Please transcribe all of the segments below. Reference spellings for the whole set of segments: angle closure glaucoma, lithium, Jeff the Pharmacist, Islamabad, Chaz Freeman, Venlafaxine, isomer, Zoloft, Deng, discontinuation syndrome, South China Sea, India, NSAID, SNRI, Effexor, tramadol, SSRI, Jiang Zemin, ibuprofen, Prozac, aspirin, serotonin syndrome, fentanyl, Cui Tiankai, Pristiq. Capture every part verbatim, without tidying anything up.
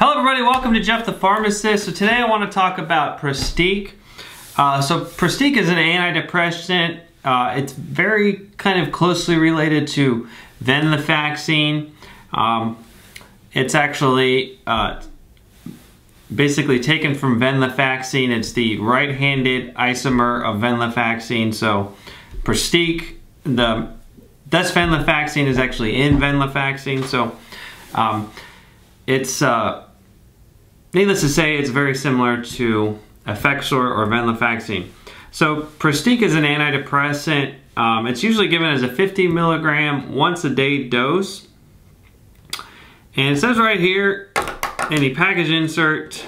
Hello everybody, welcome to Jeff the Pharmacist. So today I want to talk about Pristiq. Uh, so Pristiq is an antidepressant. Uh, it's very kind of closely related to Venlafaxine. Um, it's actually uh, basically taken from Venlafaxine. It's the right-handed isomer of Venlafaxine. So Pristiq, the that's Venlafaxine is actually in Venlafaxine. So um, it's uh, needless to say, it's very similar to Effexor or Venlafaxine. So Pristiq is an antidepressant. Um, it's usually given as a fifty milligram once a day dose. And it says right here in the package insert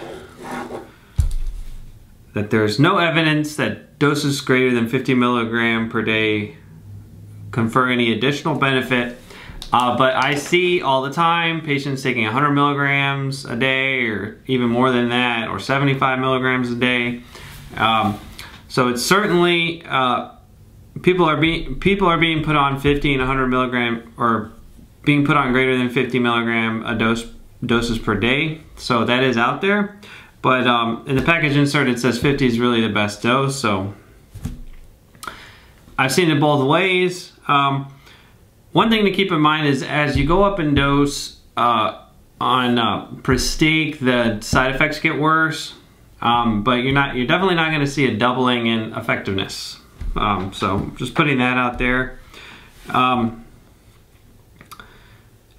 that there's no evidence that doses greater than fifty milligram per day confer any additional benefit. Uh, but I see all the time patients taking one hundred milligrams a day or even more than that, or seventy-five milligrams a day. Um, so it's certainly, uh, people are being people are being put on fifty and one hundred milligram, or being put on greater than fifty milligram a dose doses per day. So that is out there. But um, in the package insert it says fifty is really the best dose. So I've seen it both ways. Um, One thing to keep in mind is as you go up in dose uh, on uh, Pristiq, the side effects get worse, um, but you're not—you're definitely not going to see a doubling in effectiveness. Um, so just putting that out there. Um,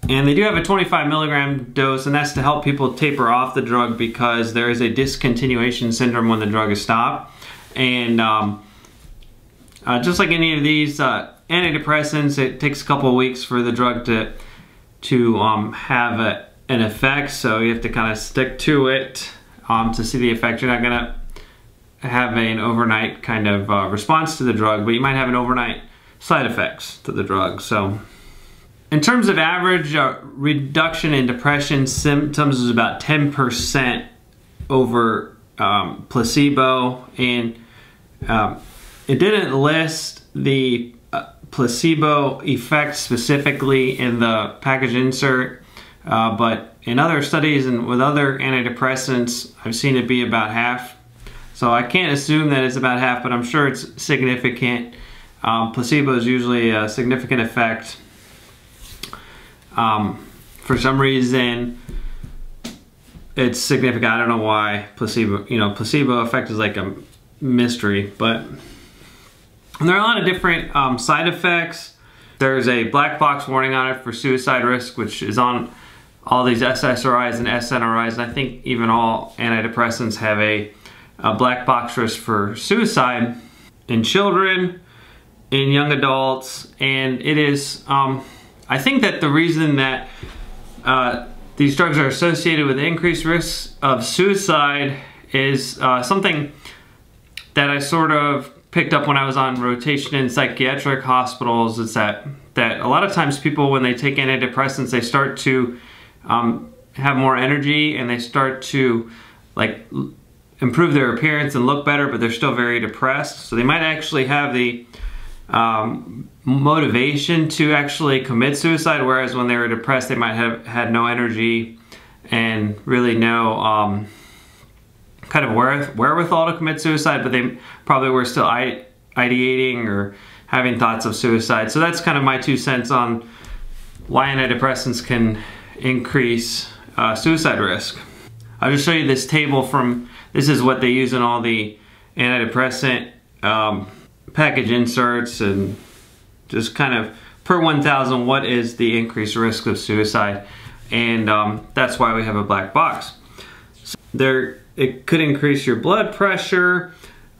and they do have a twenty-five milligram dose, and that's to help people taper off the drug because there is a discontinuation syndrome when the drug is stopped. And um, uh, just like any of these. Uh, Antidepressants, it takes a couple of weeks for the drug to to um, have a, an effect, so you have to kind of stick to it um, to see the effect. You're not gonna have an overnight kind of uh, response to the drug, but you might have an overnight side effects to the drug. So in terms of average uh, reduction in depression symptoms is about ten percent over um, placebo, and um, it didn't list the placebo effect specifically in the package insert, uh, but in other studies and with other antidepressants I've seen it be about half, so I can't assume that it's about half, but I'm sure it's significant. Um, placebo is usually a significant effect. Um, for some reason it's significant. I don't know why. Placebo, you know, placebo effect is like a mystery, but and there are a lot of different um, side effects. There's a black box warning on it for suicide risk, which is on all these S S R Is and S N R Is, and I think even all antidepressants have a, a black box risk for suicide in children, in young adults, and it is, um, I think that the reason that uh, these drugs are associated with increased risks of suicide is uh, something that I sort of picked up when I was on rotation in psychiatric hospitals. It's that that a lot of times people, when they take antidepressants, they start to um, have more energy and they start to like improve their appearance and look better, but they're still very depressed. So they might actually have the um, motivation to actually commit suicide, whereas when they were depressed, they might have had no energy and really no um, kind of wherewithal to commit suicide, but they probably were still ideating or having thoughts of suicide. So that's kind of my two cents on why antidepressants can increase uh, suicide risk. I'll just show you this table from, this is what they use in all the antidepressant um, package inserts, and just kind of per one thousand, what is the increased risk of suicide? And um, that's why we have a black box. So they're It could increase your blood pressure.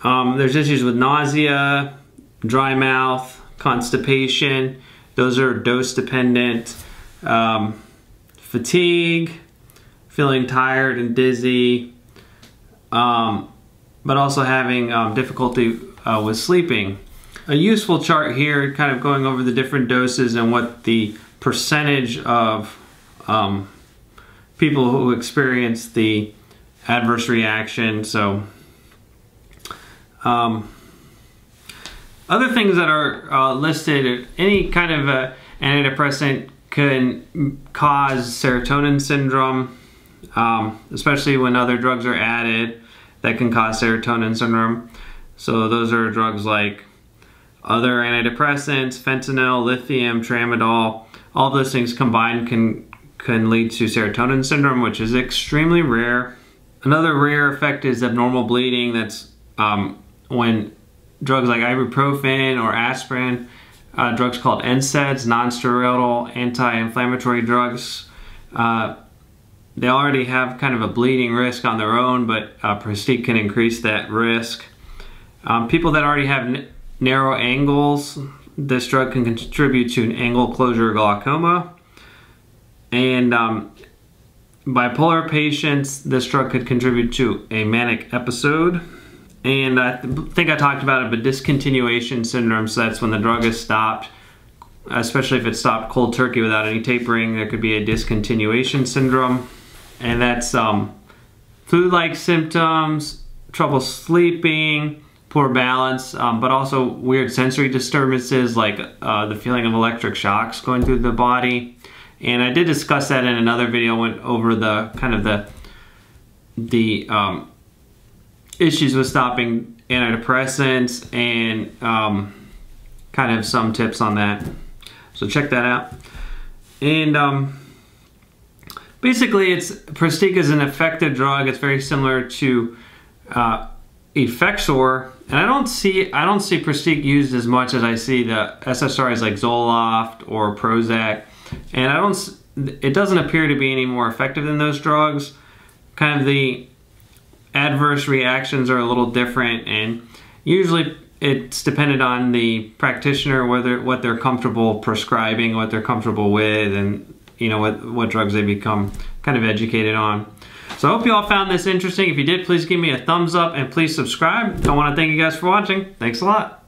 Um, there's issues with nausea, dry mouth, constipation. Those are dose dependent. Um, fatigue, feeling tired and dizzy, um, but also having um, difficulty uh, with sleeping. A useful chart here, kind of going over the different doses and what the percentage of um, people who experience the adverse reaction. So um, other things that are uh, listed, any kind of uh, antidepressant can cause serotonin syndrome, um, especially when other drugs are added that can cause serotonin syndrome. So those are drugs like other antidepressants, fentanyl, lithium, tramadol. All of those things combined can can lead to serotonin syndrome, which is extremely rare. Another rare effect is abnormal bleeding. That's um, when drugs like ibuprofen or aspirin, uh, drugs called N SAIDs, non-steroidal anti-inflammatory drugs, uh, they already have kind of a bleeding risk on their own, but uh, Pristiq can increase that risk. Um, people that already have n narrow angles, this drug can contribute to an angle closure glaucoma. And um, bipolar patients, this drug could contribute to a manic episode. And I th think I talked about it, but discontinuation syndrome, so that's when the drug is stopped, especially if it's stopped cold turkey without any tapering, there could be a discontinuation syndrome. And that's um, flu-like symptoms, trouble sleeping, poor balance, um, but also weird sensory disturbances like uh, the feeling of electric shocks going through the body. And I did discuss that in another video, went over the kind of the the um, issues with stopping antidepressants and um, kind of some tips on that. So check that out. And um, basically, it's Pristiq is an effective drug. It's very similar to uh, Effexor, and I don't see I don't see Pristiq used as much as I see the S S R Is like Zoloft or Prozac. And I don't, it doesn't appear to be any more effective than those drugs. Kind of the adverse reactions are a little different, and usually it's dependent on the practitioner, whether what they're comfortable prescribing, what they're comfortable with, and you know what, what drugs they become kind of educated on. So I hope you all found this interesting. If you did, please give me a thumbs up and please subscribe. I want to thank you guys for watching. Thanks a lot.